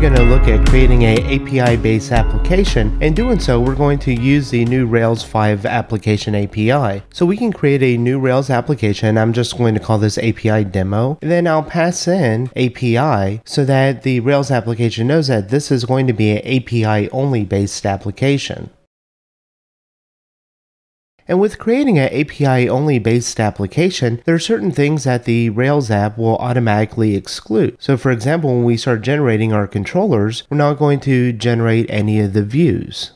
we're going to look at creating an API-based application. In doing so, we're going to use the new Rails 5 application API. So we can create a new Rails application. I'm just going to call this API demo. And then I'll pass in API so that the Rails application knows that this is going to be an API-only based application. And with creating an API-only based application, there are certain things that the Rails app will automatically exclude. So for example, when we start generating our controllers, we're not going to generate any of the views.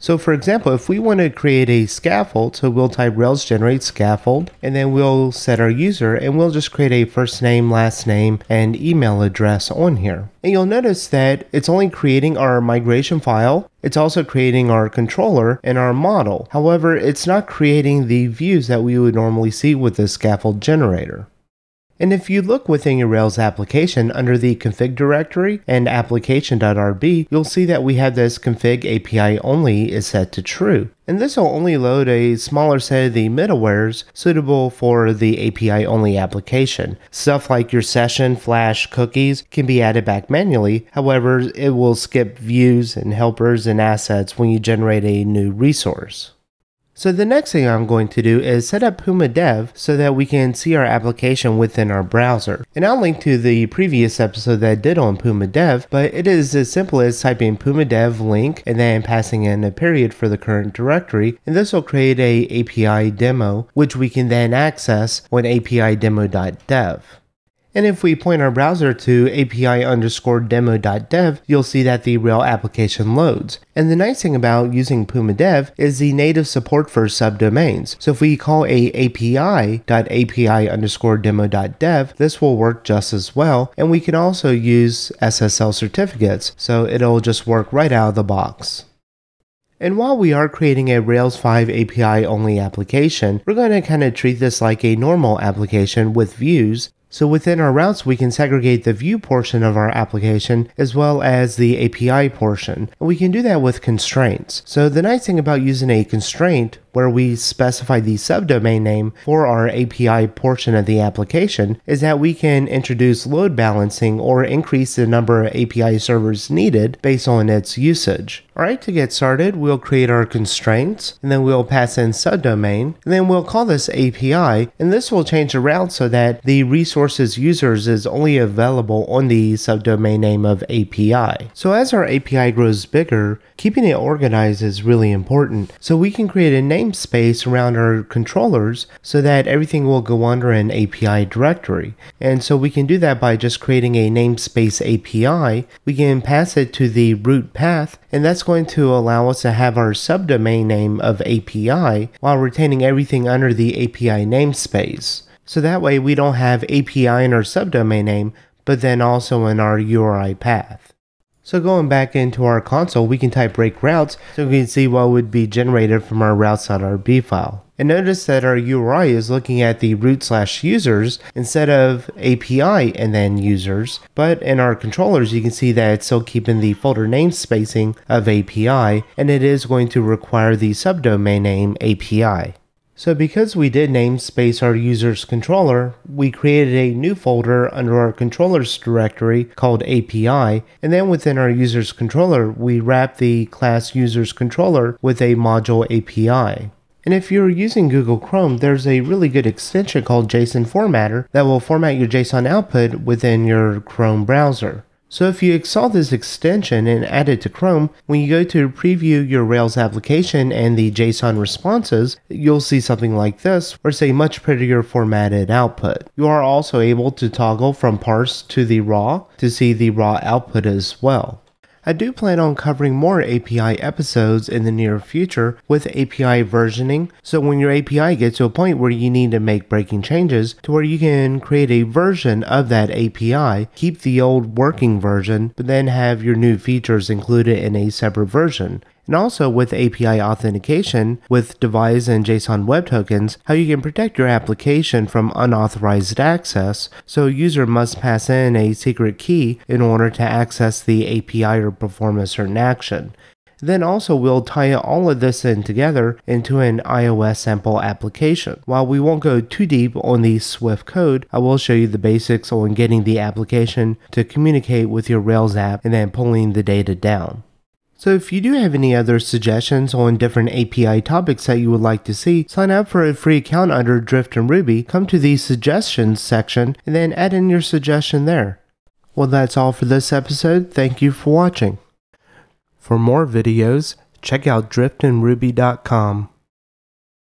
So for example, if we want to create a scaffold, so we'll type Rails generate scaffold, and then we'll set our user, and we'll just create a first name, last name, and email address on here. And you'll notice that it's only creating our migration file, it's also creating our controller and our model. However, it's not creating the views that we would normally see with the scaffold generator. And if you look within your Rails application under the config directory and application.rb, you'll see that we have this config API only is set to true. And this will only load a smaller set of the middlewares suitable for the API only application. Stuff like your session, flash, cookies can be added back manually. However, it will skip views and helpers and assets when you generate a new resource. So the next thing I'm going to do is set up Puma Dev so that we can see our application within our browser. And I'll link to the previous episode that I did on Puma Dev, but it is as simple as typing Puma Dev link and then passing in a period for the current directory. And this will create an API demo, which we can then access on apidemo.dev. And if we point our browser to api_demo.dev, you'll see that the Rails application loads. And the nice thing about using Puma Dev is the native support for subdomains. So if we call a api.api_demo.dev, this will work just as well. And we can also use SSL certificates, so it'll just work right out of the box. And while we are creating a Rails 5 API only application, we're going to kind of treat this like a normal application with views. So within our routes, we can segregate the view portion of our application as well as the API portion. And we can do that with constraints. So the nice thing about using a constraint where we specify the subdomain name for our API portion of the application is that we can introduce load balancing or increase the number of API servers needed based on its usage. Alright, to get started, we'll create our constraints, and then we'll pass in subdomain, and then we'll call this API, and this will change the route so that the resources users is only available on the subdomain name of API. So as our API grows bigger, keeping it organized is really important. So we can create a namespace around our controllers so that everything will go under an API directory. And so we can do that by just creating a namespace API. We can pass it to the root path, and that's going to allow us to have our subdomain name of API while retaining everything under the API namespace. So that way we don't have API in our subdomain name, but then also in our URI path. So going back into our console, we can type break routes so we can see what would be generated from our routes.rb file. And notice that our URI is looking at the root/users instead of API and then users. But in our controllers, you can see that it's still keeping the folder name spacing of API, and it is going to require the subdomain name API. So because we did namespace our user's controller, we created a new folder under our controllers directory called API, and then within our user's controller, we wrap the class user's controller with a module API. And if you're using Google Chrome, there's a really good extension called JSON Formatter that will format your JSON output within your Chrome browser. So if you install this extension and add it to Chrome, when you go to preview your Rails application and the JSON responses, you'll see something like this, or say much prettier formatted output. You are also able to toggle from parse to the raw to see the raw output as well. I do plan on covering more API episodes in the near future with API versioning, so when your API gets to a point where you need to make breaking changes to where you can create a version of that API, keep the old working version, but then have your new features included in a separate version. And also with API authentication, with devise and JSON web tokens, how you can protect your application from unauthorized access, so a user must pass in a secret key in order to access the API or perform a certain action. Then also we'll tie all of this in together into an iOS sample application. While we won't go too deep on the Swift code, I will show you the basics on getting the application to communicate with your Rails app and then pulling the data down. So if you do have any other suggestions on different API topics that you would like to see, sign up for a free account under Drifting Ruby, come to the suggestions section, and then add in your suggestion there. Well, that's all for this episode. Thank you for watching. For more videos, check out driftingruby.com.